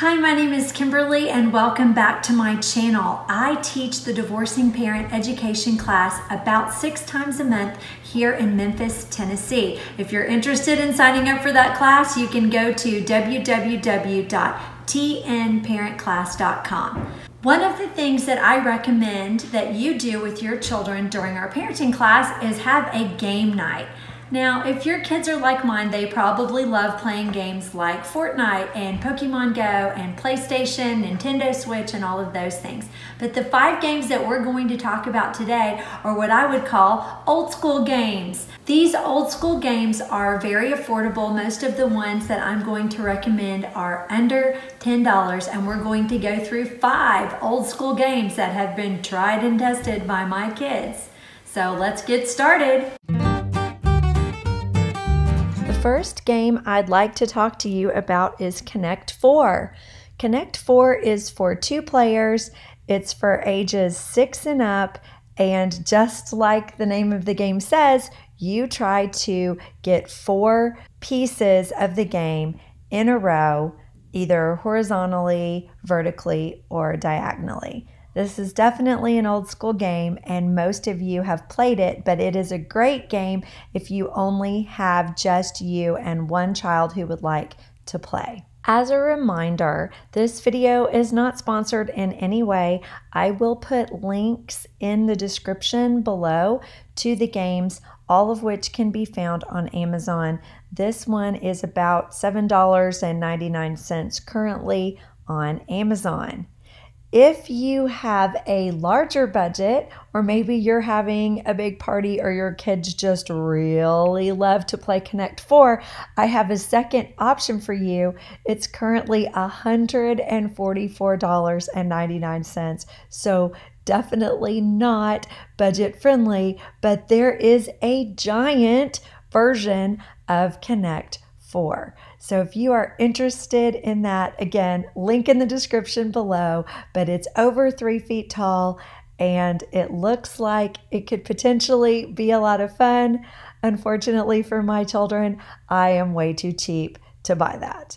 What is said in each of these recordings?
Hi, my name is Kimberly and welcome back to my channel. I teach the Divorcing Parent Education class about 6 times a month here in Memphis, Tennessee. If you're interested in signing up for that class, you can go to www.tnparentclass.com. One of the things that I recommend that you do with your children during our parenting class is have a game night. Now, if your kids are like mine, they probably love playing games like Fortnite and Pokemon Go and PlayStation, Nintendo Switch, and all of those things. But the 5 games that we're going to talk about today are what I would call old school games. These old school games are very affordable. Most of the ones that I'm going to recommend are under $10, and we're going to go through 5 old school games that have been tried and tested by my kids. So let's get started. The first game I'd like to talk to you about is Connect Four. Connect Four is for 2 players. It's for ages 6 and up, and just like the name of the game says, you try to get 4 pieces of the game in a row, either horizontally, vertically, or diagonally. This is definitely an old school game, and most of you have played it, but it is a great game if you only have just you and 1 child who would like to play. As a reminder, this video is not sponsored in any way. I will put links in the description below to the games, all of which can be found on Amazon. This one is about $7.99 currently on Amazon. If you have a larger budget, or maybe you're having a big party or your kids just really love to play Connect Four, I have a second option for you. It's currently $144.99, so definitely not budget friendly, but there is a giant version of Connect Four. So if you are interested in that, again, link in the description below, but it's over 3 feet tall and it looks like it could potentially be a lot of fun. Unfortunately for my children, I am way too cheap to buy that.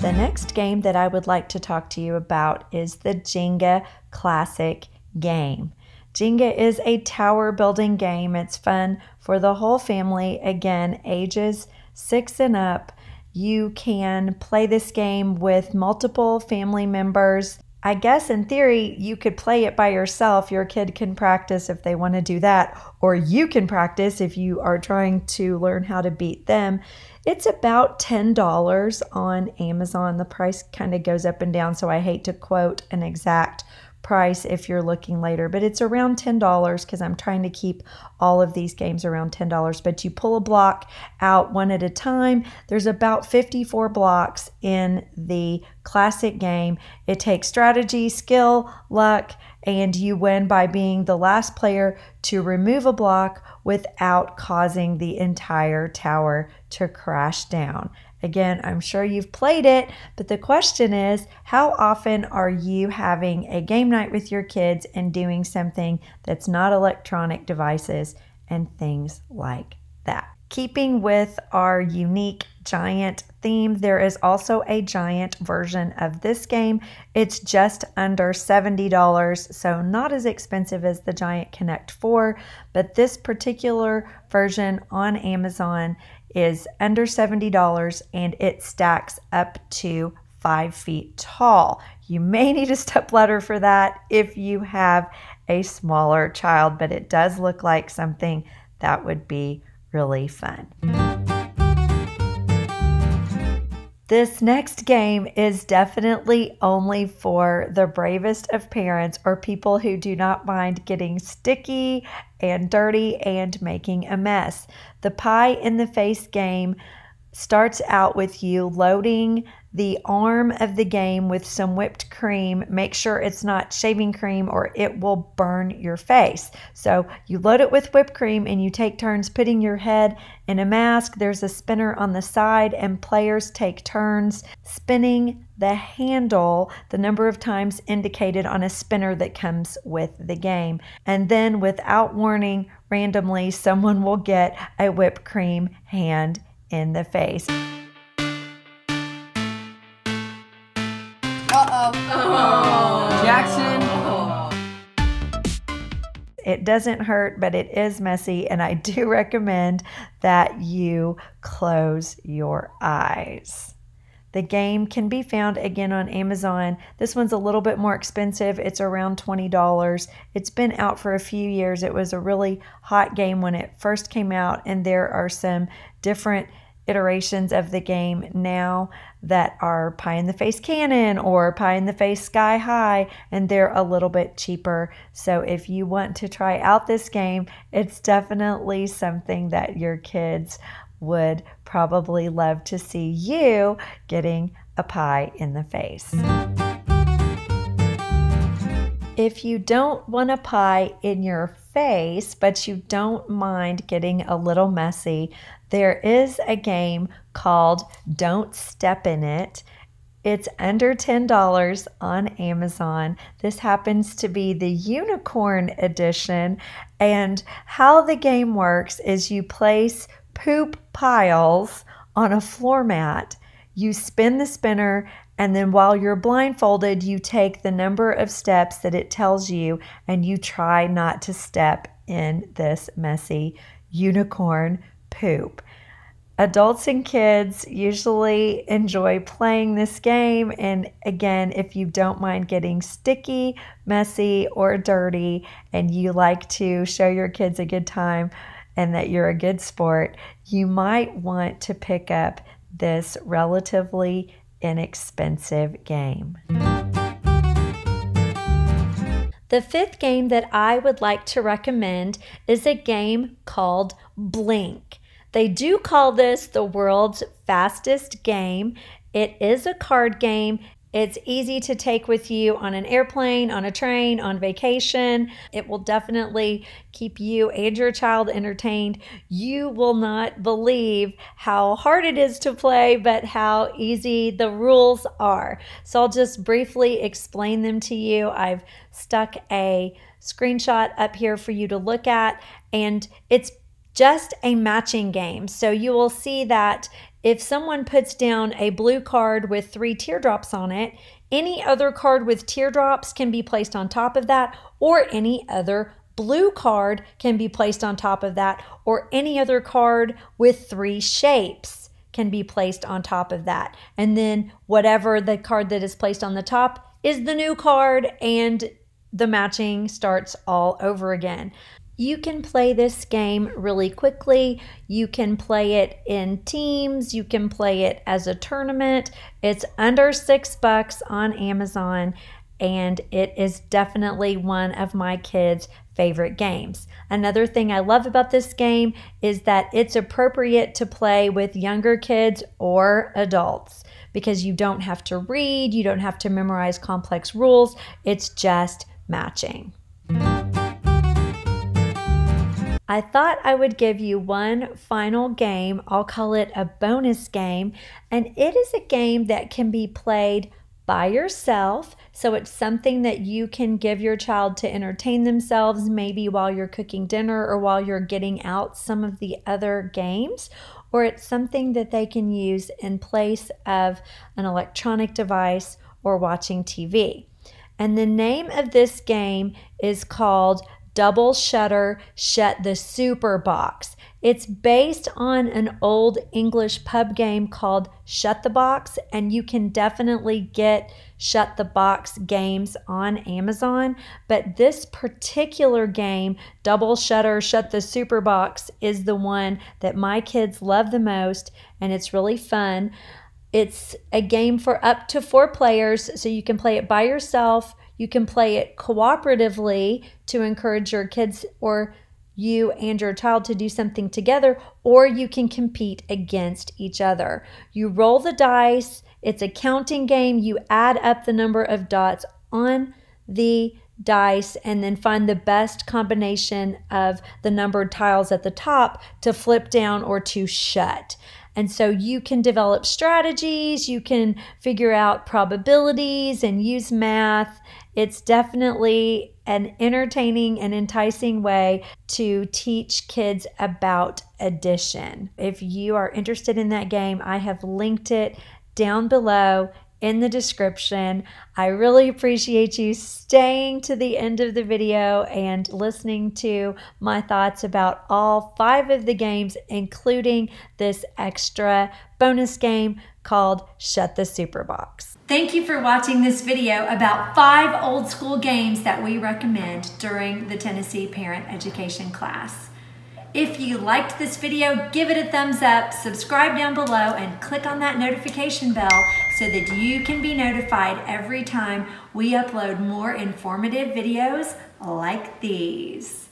The next game that I would like to talk to you about is the Jenga classic game. Jenga is a tower building game. It's fun for the whole family. Again, ages 6 and up. You can play this game with multiple family members. I guess in theory, you could play it by yourself. Your kid can practice if they want to do that, or you can practice if you are trying to learn how to beat them. It's about $10 on Amazon. The price kind of goes up and down, so I hate to quote an exact price if you're looking later, but it's around $10 because I'm trying to keep all of these games around $10, but you pull a block out 1 at a time. There's about 54 blocks in the classic game. It takes strategy, skill, luck, and you win by being the last player to remove a block without causing the entire tower to crash down. Again, I'm sure you've played it, but the question is, how often are you having a game night with your kids and doing something that's not electronic devices and things like that? Keeping with our unique giant theme, there is also a giant version of this game. It's just under $70, so not as expensive as the giant Connect Four, but this particular version on Amazon is under $70 and it stacks up to 5 feet tall. You may need a stepladder for that if you have a smaller child, but it does look like something that would be really fun. This next game is definitely only for the bravest of parents or people who do not mind getting sticky and dirty and making a mess. The pie in the face game starts out with you loading the arm of the game with some whipped cream. Make sure it's not shaving cream or it will burn your face. So you load it with whipped cream and you take turns putting your head in a mask. There's a spinner on the side and players take turns spinning the handle the number of times indicated on a spinner that comes with the game. And then without warning, randomly, someone will get a whipped cream hand in the face. It doesn't hurt, but it is messy, and I do recommend that you close your eyes. The game can be found again on Amazon. This one's a little bit more expensive. It's around $20. It's been out for a few years. It was a really hot game when it first came out, and there are some different iterations of the game now that are pie in the face cannon or pie in the face sky high, and they're a little bit cheaper. So if you want to try out this game, it's definitely something that your kids would probably love to see you getting a pie in the face. If you don't want a pie in your face, but you don't mind getting a little messy, there is a game called Don't Step in It. It's under $10 on Amazon. This happens to be the Unicorn Edition, and how the game works is you place poop piles on a floor mat. You spin the spinner, and then while you're blindfolded, you take the number of steps that it tells you, and you try not to step in this messy unicorn poop. Adults and kids usually enjoy playing this game, and again, if you don't mind getting sticky, messy, or dirty, and you like to show your kids a good time and that you're a good sport, you might want to pick up this relatively inexpensive game. The fifth game that I would like to recommend is a game called Blink. They do call this the world's fastest game. It is a card game. It's easy to take with you on an airplane, on a train, on vacation. It will definitely keep you and your child entertained. You will not believe how hard it is to play, but how easy the rules are. So I'll just briefly explain them to you. I've stuck a screenshot up here for you to look at, and it's just a matching game. So you will see that if someone puts down a blue card with 3 teardrops on it, any other card with teardrops can be placed on top of that, or any other blue card can be placed on top of that, or any other card with 3 shapes can be placed on top of that. And then whatever the card that is placed on the top is the new card, and the matching starts all over again. You can play this game really quickly. You can play it in teams. You can play it as a tournament. It's under $6 on Amazon, and it is definitely one of my kids' favorite games. Another thing I love about this game is that it's appropriate to play with younger kids or adults because you don't have to read, you don't have to memorize complex rules. It's just matching. I thought I would give you one final game. I'll call it a bonus game, and it is a game that can be played by yourself, so it's something that you can give your child to entertain themselves, maybe while you're cooking dinner or while you're getting out some of the other games, or it's something that they can use in place of an electronic device or watching TV. And the name of this game is called Double Shutter Shut the Super Box. It's based on an old English pub game called Shut the Box, and you can definitely get Shut the Box games on Amazon, but this particular game, Double Shutter Shut the Super Box, is the one that my kids love the most, and it's really fun. It's a game for up to 4 players, so you can play it by yourself. You can play it cooperatively to encourage your kids or you and your child to do something together, or you can compete against each other. You roll the dice. It's a counting game. You add up the number of dots on the dice and then find the best combination of the numbered tiles at the top to flip down or to shut. And so you can develop strategies, you can figure out probabilities and use math. It's definitely an entertaining and enticing way to teach kids about addition. If you are interested in that game, I have linked it down below in the description. I really appreciate you staying to the end of the video and listening to my thoughts about all 5 of the games, including this extra bonus game called Shut the Super Box. Thank you for watching this video about 5 old school games that we recommend during the Tennessee Parent Education class. If you liked this video, give it a thumbs up, subscribe down below, and click on that notification bell so that you can be notified every time we upload more informative videos like these.